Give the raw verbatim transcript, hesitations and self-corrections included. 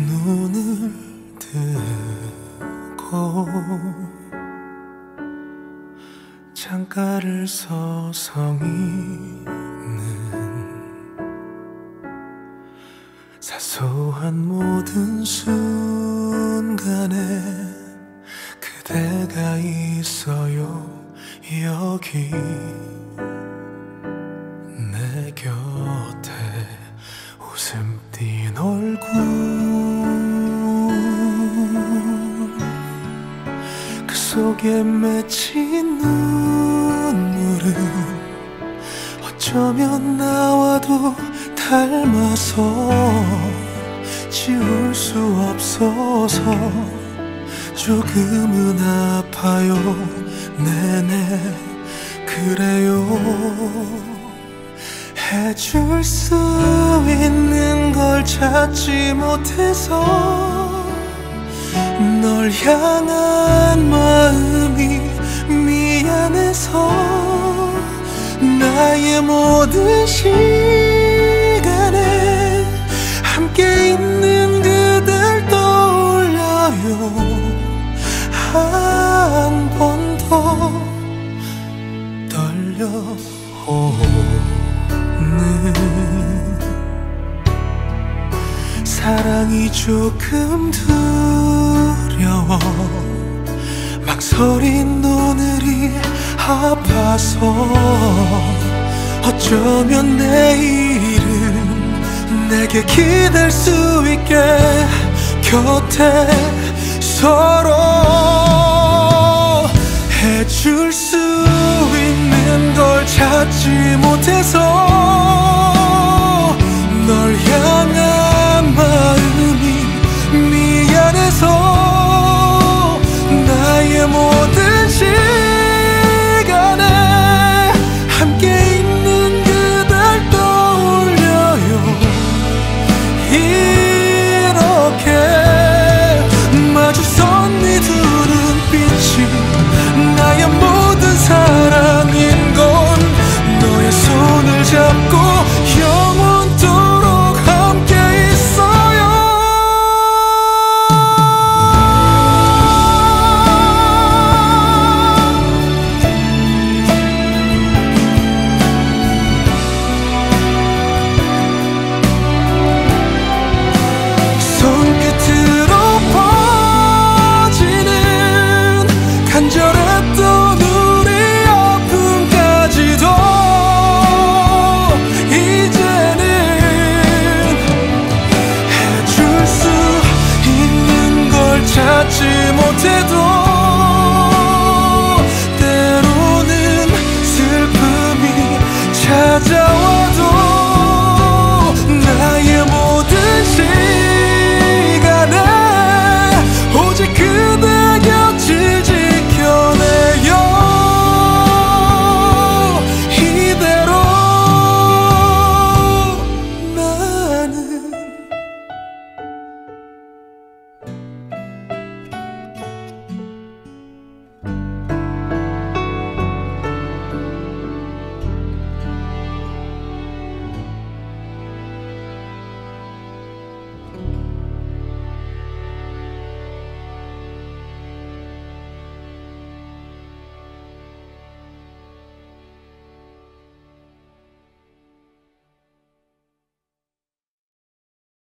눈을 뜨고 창가를 서성이는 사소한 모든 순간에 그대가 있어요. 여기 내 곁에 웃음 띤 얼굴 그 속에 맺힌 눈물은 어쩌면 나와도 닮아서 지울 수 없어서 조금은 아파요. 네네 그래요. 해줄 수 있는 걸 찾지 못해서 널 향한 마음이 미안해서 나의 모든 시간에 함께 있는 그댈 떠올려요. 한 번 더 떨려오 사랑이 조금 두려워 막 서린 오늘이 아파서 어쩌면 내일은 내게 기댈 수 있게 곁에 서로 해줄 수 있는 걸 찾지 못해서